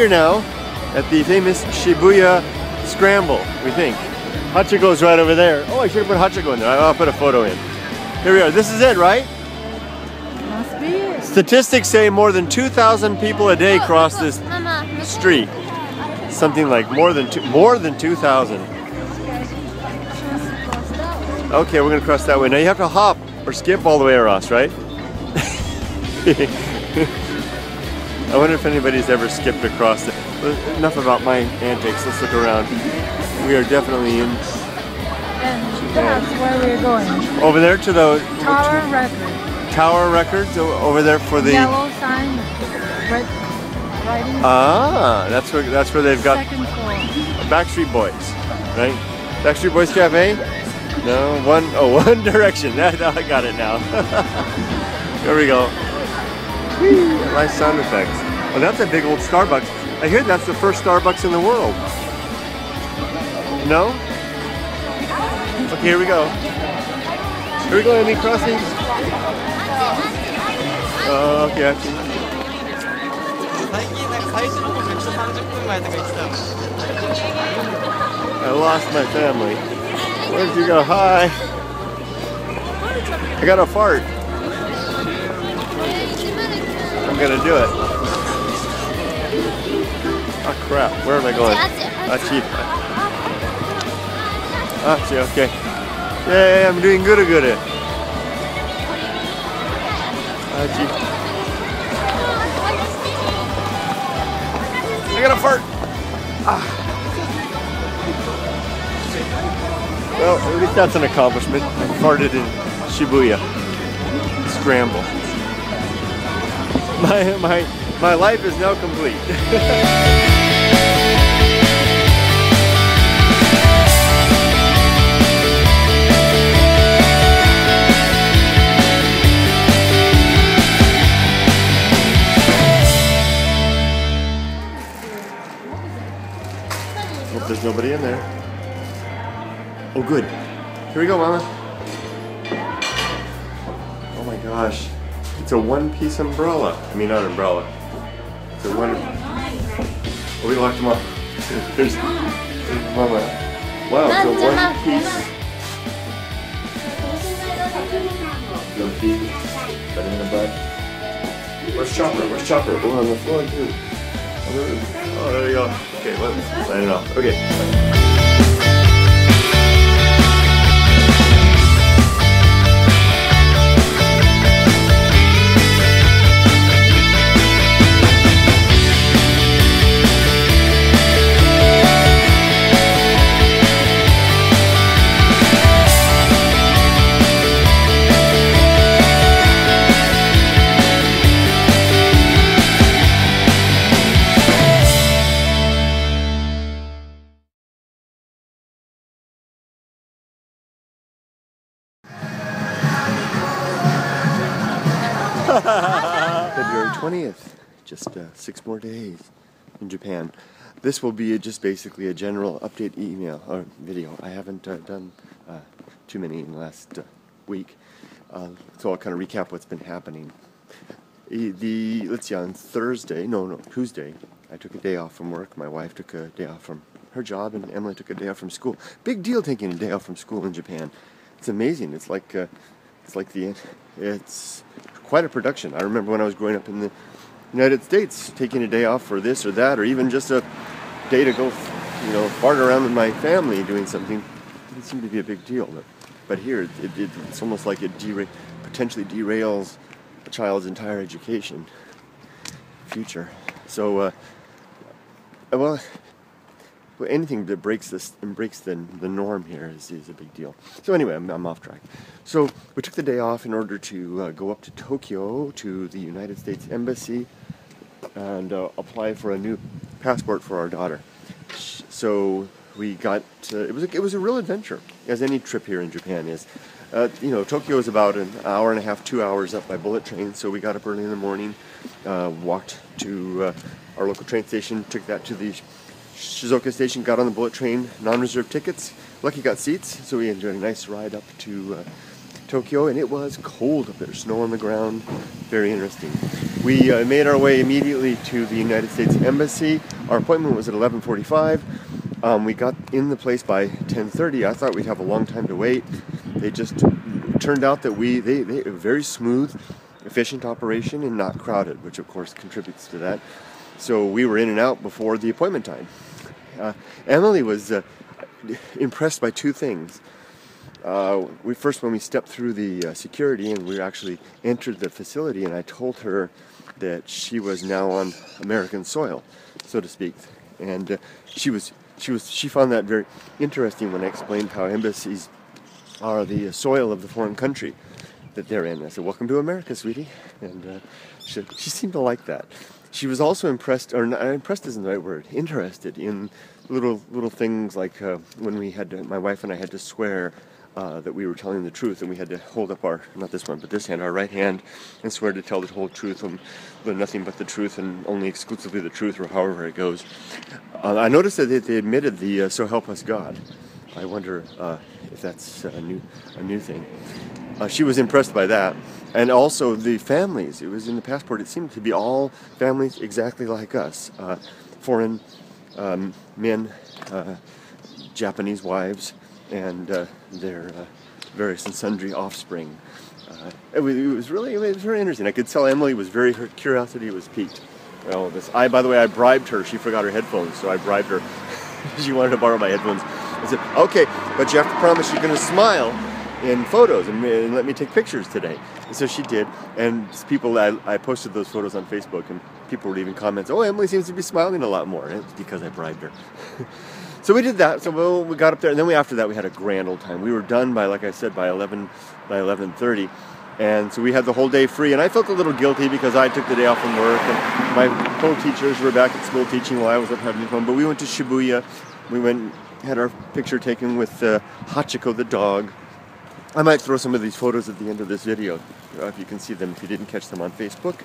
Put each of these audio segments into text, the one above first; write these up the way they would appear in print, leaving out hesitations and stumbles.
here now at the famous Shibuya Scramble, we think. Hachiko's right over there. Oh, I should have put Hachiko in there. I'll put a photo in. Here we are. This is it, right? Must be it. Statistics say more than 2,000 people a day cross this street. Something like more than 2,000. Okay, we're going to cross that way. Now you have to hop or skip all the way across, right? I wonder if anybody's ever skipped across it. Enough about my antics, let's look around. We are definitely in. And that's where we're going. Over there to the Tower Records. Tower Records over there for the yellow sign red writing. Ah, that's where they've got Backstreet Boys, right? Backstreet Boys Cafe? No, One Direction. I got it now. There we go. Nice sound effects. Oh, that's a big old Starbucks. I hear that's the first Starbucks in the world. No? Okay, here we go. Here we go, Emily, crossing. Oh, okay, I lost my family. Where did you go? Hi. I got a fart. I'm gonna do it. Oh crap, where am I going? Achi, okay. Yay, I'm doing good. Achi. I got a fart. Ah. Well, at least that's an accomplishment. I farted in Shibuya. Scramble. My life is now complete. Hope there's nobody in there. Oh, good. Here we go, Mama. Oh my gosh. It's a One Piece umbrella. I mean, not umbrella. It's a One. Oh, we locked them up. There's Mama. Wow, it's a One Piece. No feet. Banana butt. Where's Chopper? Oh, on the floor too. Oh, there we go. Okay, let's sign it off. Okay. February 20th, just 6 more days in Japan. This will be just basically a general update email or video. I haven't done too many in the last week, so I'll kind of recap what's been happening. Let's see, on Tuesday, I took a day off from work. My wife took a day off from her job, and Emily took a day off from school. Big deal taking a day off from school in Japan. It's amazing. It's quite a production. I remember when I was growing up in the United States, taking a day off for this or that, or even just a day to go, fart around with my family doing something. It didn't seem to be a big deal. But here, it's almost like it potentially derails a child's entire education future. So, anything that breaks the norm here is a big deal. So anyway, I'm off track. So we took the day off in order to go up to Tokyo to the United States Embassy and apply for a new passport for our daughter. So we got it was a real adventure, as any trip here in Japan is. Tokyo is about an hour and a half, 2 hours up by bullet train. So we got up early in the morning, walked to our local train station, took that to the Shizuoka station, got on the bullet train, non-reserved tickets. Lucky got seats, so we enjoyed a nice ride up to Tokyo, and it was cold up there, snow on the ground, very interesting. We made our way immediately to the United States Embassy. Our appointment was at 11:45. We got in the place by 10:30. I thought we'd have a long time to wait. They just turned out that they were very smooth, efficient operation and not crowded, which of course contributes to that. So we were in and out before the appointment time. Emily was impressed by two things. When we stepped through the security and we actually entered the facility, and I told her that she was now on American soil, so to speak, and she found that very interesting when I explained how embassies are the soil of the foreign country that they're in. I said, "Welcome to America, sweetie," and she seemed to like that. She was also impressed, or not, impressed isn't the right word, interested in little things like when we had to, my wife and I had to swear that we were telling the truth, and we had to hold up our, not this one, but this hand, our right hand, and swear to tell the whole truth and nothing but the truth and only exclusively the truth, or however it goes. I noticed that they admitted the so help us God. I wonder if that's a new thing. She was impressed by that. And also the families. It was in the passport. It seemed to be all families exactly like us. Foreign men, Japanese wives, and their various and sundry offspring. It was very interesting. I could tell Emily was her curiosity was piqued. Well, by the way, I bribed her. She forgot her headphones, so I bribed her. She wanted to borrow my headphones. I said, "Okay, but you have to promise you're going to smile in photos and let me take pictures today." And so she did, and people, I posted those photos on Facebook, and people were leaving comments, "Oh, Emily seems to be smiling a lot more," and it was because I bribed her. So we did that. So we got up there, and then after that we had a grand old time. We were done by, like I said, by 11:30, and so we had the whole day free. And I felt a little guilty because I took the day off from work, and my co-teachers were back at school teaching while I was up having fun. But we went to Shibuya. We had our picture taken with Hachiko the dog. I might throw some of these photos at the end of this video, if you can see them, if you didn't catch them on Facebook.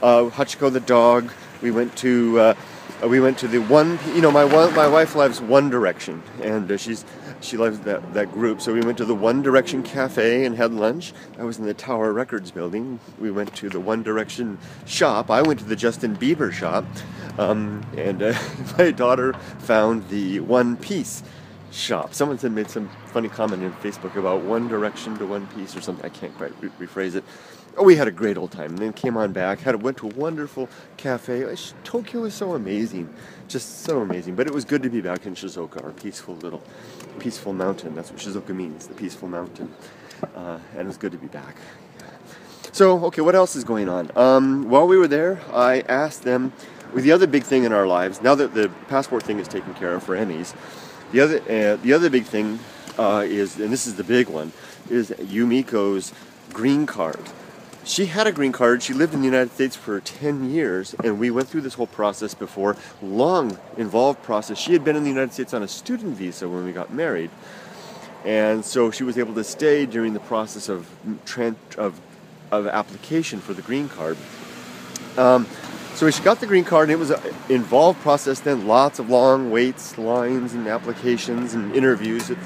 Hachiko the dog. We went to the One. You know, my wife loves One Direction, and she loves that group. So we went to the One Direction cafe and had lunch. I was in the Tower Records building. We went to the One Direction shop. I went to the Justin Bieber shop, and my daughter found the One Piece shop. Someone made some funny comment in Facebook about One Direction to One Piece or something. I can't quite rephrase it. Oh, we had a great old time. And then came on back. Went to a wonderful cafe. Tokyo is so amazing, just so amazing. But it was good to be back in Shizuoka, our peaceful mountain. That's what Shizuoka means, the peaceful mountain. And it was good to be back. So, okay, what else is going on? While we were there, I asked them. Well, the other big thing in our lives, now that the passport thing is taken care of for Emmys. The other big thing is, and this is the big one, is Yumiko's green card. She had a green card. She lived in the United States for 10 years, and we went through this whole process before, long, involved process. She had been in the United States on a student visa when we got married, and so she was able to stay during the process of application for the green card. So she got the green card, and it was an involved process then, lots of long waits, lines, and applications, and interviews at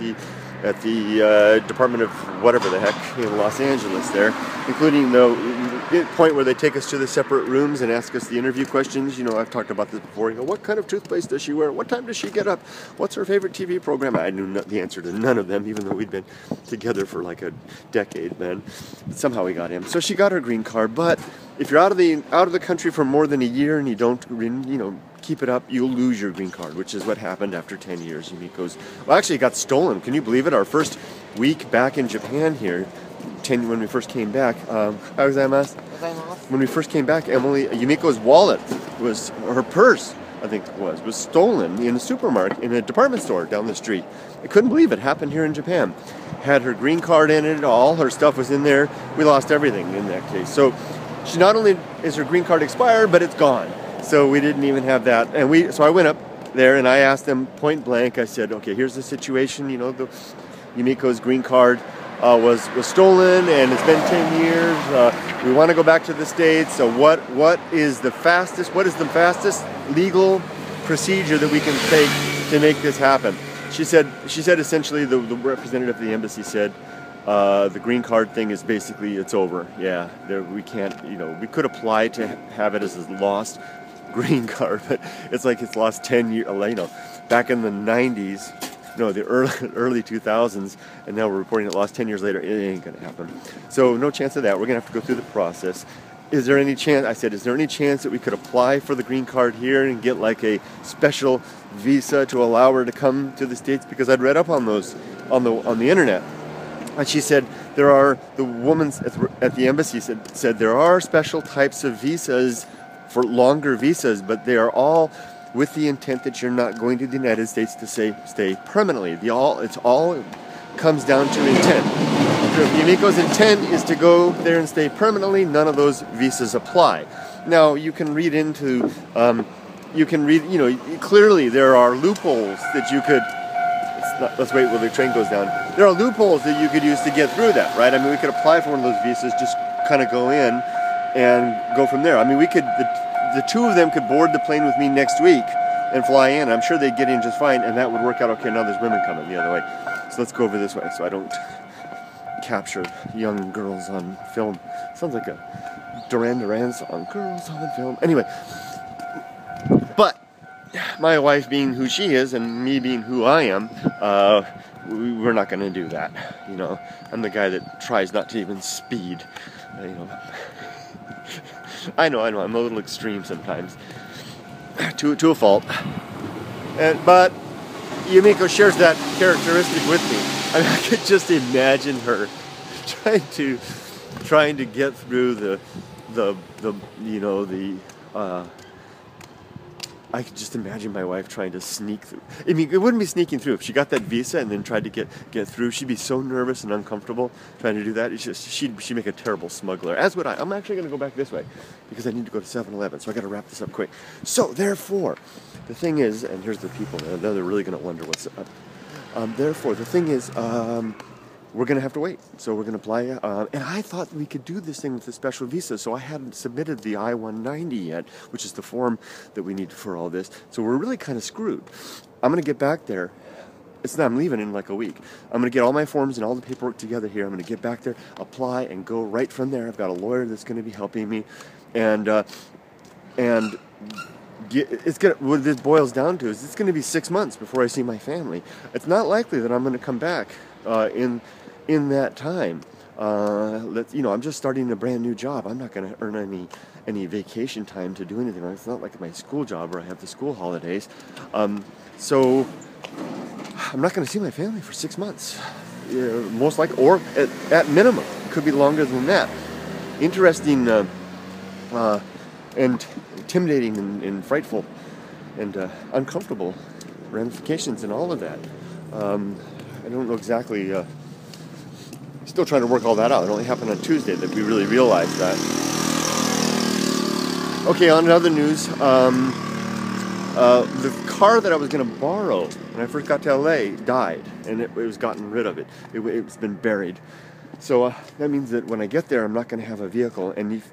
the Department of whatever the heck in Los Angeles there, including the point where they take us to the separate rooms and ask us the interview questions. You know, I've talked about this before. You know, what kind of toothpaste does she wear? What time does she get up? What's her favorite TV program? I knew the answer to none of them, even though we'd been together for like a decade then. But somehow we got him. So she got her green card, but if you're out of the country for more than a year and you don't, keep it up, you'll lose your green card, which is what happened after 10 years. Yumiko's, well, actually, it got stolen. Can you believe it? Our first week back in Japan here, when we first came back, when we first came back, Yumiko's wallet was, her purse, I think it was stolen in a supermarket, in a department store down the street. I couldn't believe it happened here in Japan. Had her green card in it, all her stuff was in there. We lost everything in that case. So, she not only is her green card expired, but it's gone. So we didn't even have that. And so I went up there and I asked them point blank. I said, "Okay, here's the situation. You know, Yumiko's green card was stolen, and it's been 10 years. We want to go back to the States. So what is the fastest legal procedure that we can take to make this happen?" She said essentially the representative of the embassy said, The green card thing is basically, it's over. Yeah, we can't, you know, we could apply to have it as a lost green card, but it's like it's lost 10 years, you know, back in the 90s, no, the early 2000s, and now we're reporting it lost 10 years later. It ain't going to happen. So no chance of that. We're going to have to go through the process. Is there any chance, I said, is there any chance that we could apply for the green card here and get like a special visa to allow her to come to the States? Because I'd read up on those on the internet. And she said there are, the woman at the embassy said there are special types of visas for longer visas, but they are all with the intent that you're not going to the United States to stay permanently. It all comes down to intent. So if Yumiko's intent is to go there and stay permanently, none of those visas apply. Now you can read into, you know, clearly there are loopholes that you could. Let's wait while the train goes down. There are loopholes that you could use to get through that, right? I mean, we could apply for one of those visas, just kind of go in and go from there. I mean, we could, the two of them could board the plane with me next week and fly in. I'm sure they'd get in just fine, and that would work out okay. Now there's women coming the other way. So let's go over this way so I don't capture young girls on film. Sounds like a Duran Duran song, girls on film. Anyway, but my wife being who she is and me being who I am, we're not going to do that, you know. I'm the guy that tries not to even speed, you know. I know, I'm a little extreme sometimes, to a fault. But Yumiko shares that characteristic with me. I mean, I could just imagine her trying to get through the you know, the. I could just imagine my wife trying to sneak through. I mean, it wouldn't be sneaking through. If she got that visa and then tried to get through, she'd be so nervous and uncomfortable trying to do that. It's just, she'd make a terrible smuggler, as would I. I'm actually going to go back this way because I need to go to 7-Eleven, so I got to wrap this up quick. So, therefore, the thing is, and here's the people, now they're really going to wonder what's up. Therefore, the thing is, we're going to have to wait. So we're going to apply. And I thought we could do this thing with the special visa. So I hadn't submitted the I-190 yet, which is the form that we need for all this. So we're really kind of screwed. I'm going to get back there. I'm leaving in like a week. I'm going to get all my forms and all the paperwork together here. I'm going to get back there, apply, and go right from there. I've got a lawyer that's going to be helping me. And what this boils down to is it's going to be 6 months before I see my family. It's not likely that I'm going to come back in that time. You know, I'm just starting a brand new job. I'm not going to earn any vacation time to do anything. It's not like my school job where I have the school holidays. So I'm not going to see my family for 6 months, most likely, or at minimum, could be longer than that. Interesting and intimidating and frightful and uncomfortable ramifications and all of that. I don't know exactly, still trying to work all that out. It only happened on Tuesday that we really realized that. Okay, on to other news. The car that I was going to borrow when I first got to LA died, and it was gotten rid of. It's been buried. So that means that when I get there, I'm not going to have a vehicle. And if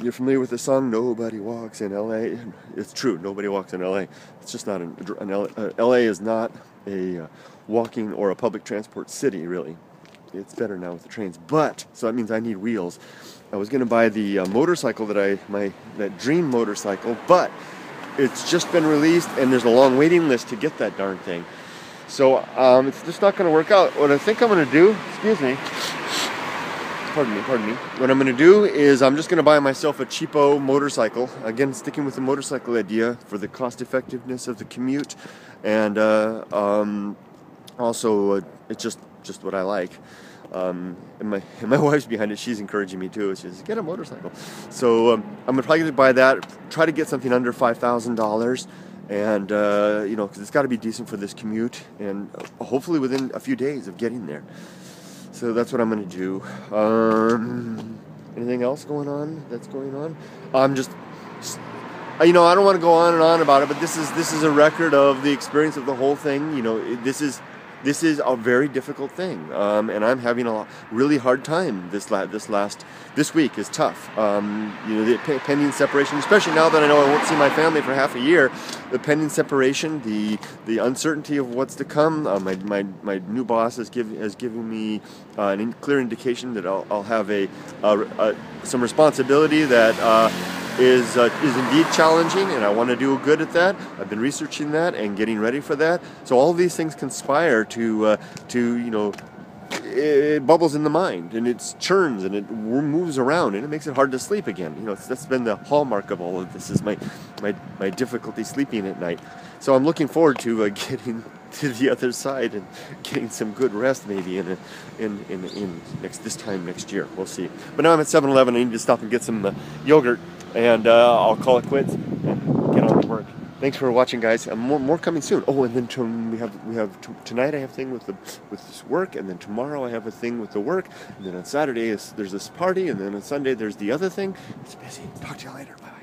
you're familiar with the song, Nobody Walks in LA. It's true, nobody walks in LA. It's just not LA is not a walking or a public transport city, really. It's better now with the trains, but so that means I need wheels. I was going to buy the motorcycle that dream motorcycle, but it's just been released and there's a long waiting list to get that darn thing. So it's just not going to work out. What I think I'm going to do, pardon me. What I'm going to do is I'm just going to buy myself a cheapo motorcycle. Again, sticking with the motorcycle idea for the cost effectiveness of the commute, and also it's just what I like. And my wife's behind it. She's encouraging me too. She says, get a motorcycle. So I'm probably going to buy that. Try to get something under $5,000. And, you know, because it's got to be decent for this commute. And hopefully within a few days of getting there. So that's what I'm going to do. Anything else going on? I'm just, you know, I don't want to go on and on about it, but this is a record of the experience of the whole thing. You know, this is this is a very difficult thing, and I'm having a really hard time. This week is tough. You know, the pending separation, especially now that I know I won't see my family for half a year. The pending separation, the uncertainty of what's to come. My new boss has given me a clear indication that I'll have some responsibility that is indeed challenging, and I want to do good at that. I've been researching that and getting ready for that. So all these things conspire to you know, it bubbles in the mind, and it churns, and it moves around, and it makes it hard to sleep again. You know, that's been the hallmark of all of this, is my difficulty sleeping at night. So I'm looking forward to getting to the other side and getting some good rest, maybe this time next year. We'll see. But now I'm at 7-Eleven. I need to stop and get some yogurt, and I'll call it quits and get on to work. Thanks for watching, guys. More coming soon. Oh, and then tonight I have a thing with this work, and then tomorrow I have a thing with the work, and then on Saturday there's this party, and then on Sunday there's the other thing. It's busy. Talk to you later. Bye.